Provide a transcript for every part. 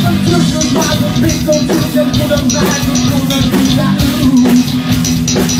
confusion, I will be confusion, to the right, to the beat, I think that she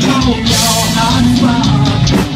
don't know how to walk.